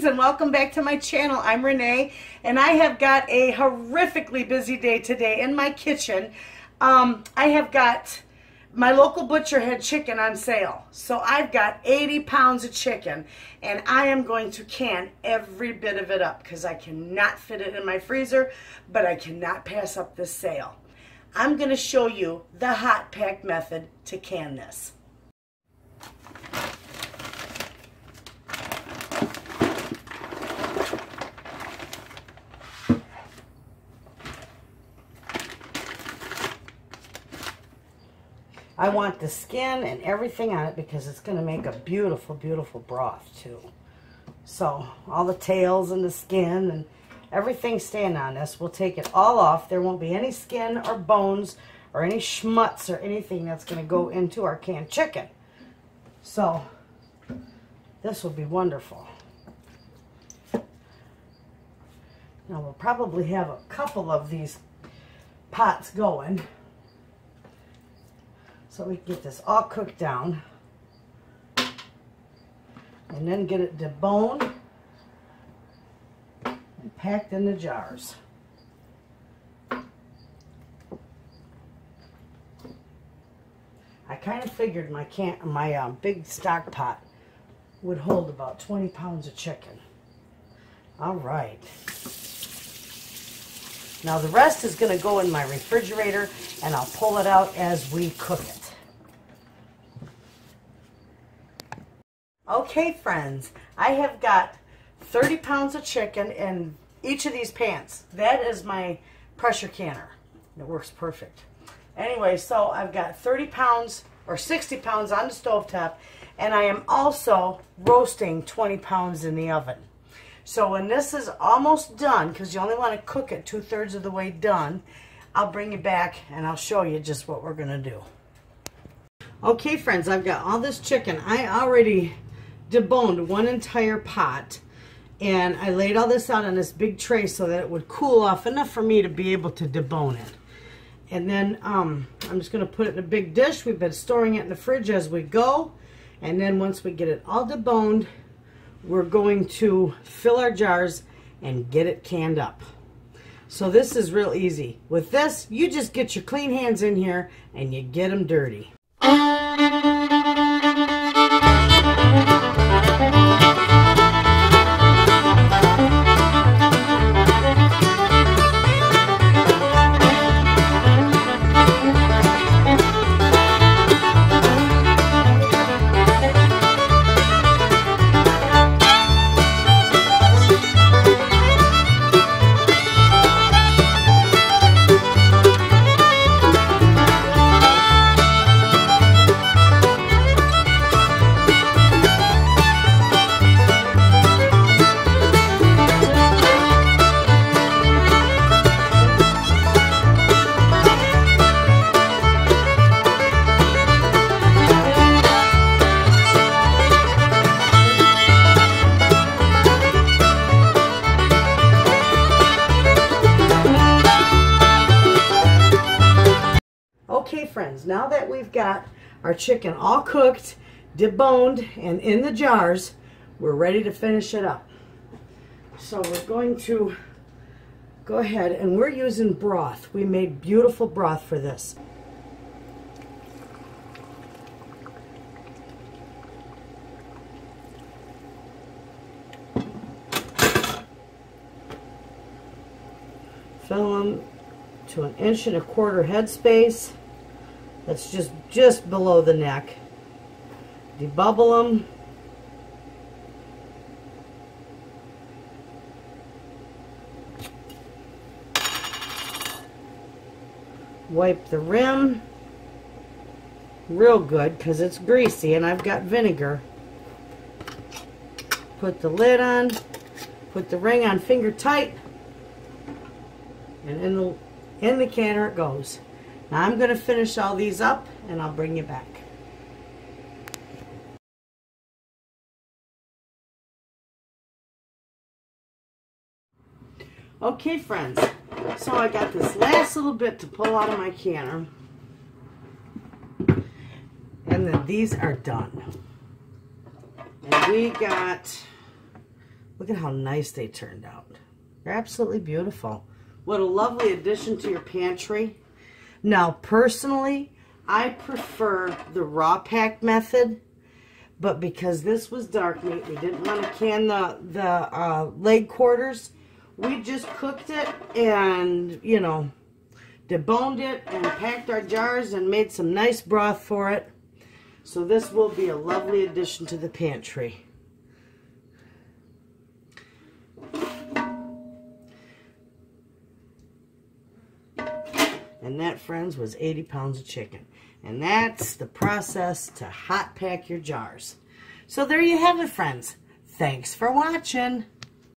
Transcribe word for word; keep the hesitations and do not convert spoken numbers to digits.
friends, and welcome back to my channel. I'm Renee, and I have got a horrifically busy day today in my kitchen. Um, I have got my local butcher had chicken on sale, so I've got eighty pounds of chicken, and I am going to can every bit of it up because I cannot fit it in my freezer, but I cannot pass up this sale. I'm going to show you the hot pack method to can this. I want the skin and everything on it because it's going to make a beautiful, beautiful broth too. So all the tails and the skin and everything staying on this, we'll take it all off. There won't be any skin or bones or any schmutz or anything that's going to go into our canned chicken. So this will be wonderful. Now we'll probably have a couple of these pots going, so we can get this all cooked down and then get it deboned and packed in the jars. I kind of figured my can, my uh, big stock pot would hold about twenty pounds of chicken. All right. Now the rest is going to go in my refrigerator, and I'll pull it out as we cook it. Okay friends, I have got thirty pounds of chicken in each of these pans. That is my pressure canner. It works perfect. Anyway, so I've got thirty pounds or sixty pounds on the stovetop, and I am also roasting twenty pounds in the oven. So when this is almost done, because you only want to cook it two-thirds of the way done, I'll bring you back and I'll show you just what we're going to do. Okay friends, I've got all this chicken. I already deboned one entire pot, and I laid all this out on this big tray so that it would cool off enough for me to be able to debone it. And then um, I'm just going to put it in a big dish. We've been storing it in the fridge as we go, and then once we get it all deboned, we're going to fill our jars and get it canned up. So this is real easy. With this, you just get your clean hands in here and you get them dirty. Okay friends, now that we've got our chicken all cooked, deboned, and in the jars, we're ready to finish it up. So we're going to go ahead, and we're using broth. We made beautiful broth for this. Fill them to an inch and a quarter head space. That's just, just below the neck. Debubble them. Wipe the rim real good because it's greasy and I've got vinegar. Put the lid on. Put the ring on finger tight. And in the, in the canner it goes. Now I'm going to finish all these up and I'll bring you back. Okay friends, so I got this last little bit to pull out of my canner, and then these are done. And we got Look at how nice they turned out. They're absolutely beautiful. What a lovely addition to your pantry. Now, personally, I prefer the raw pack method, but because this was dark meat, we didn't want to can the, the uh, leg quarters. We just cooked it and, you know, deboned it and packed our jars and made some nice broth for it. So this will be a lovely addition to the pantry. And that, friends, was eighty pounds of chicken. And that's the process to hot pack your jars. So there you have it, friends. Thanks for watching.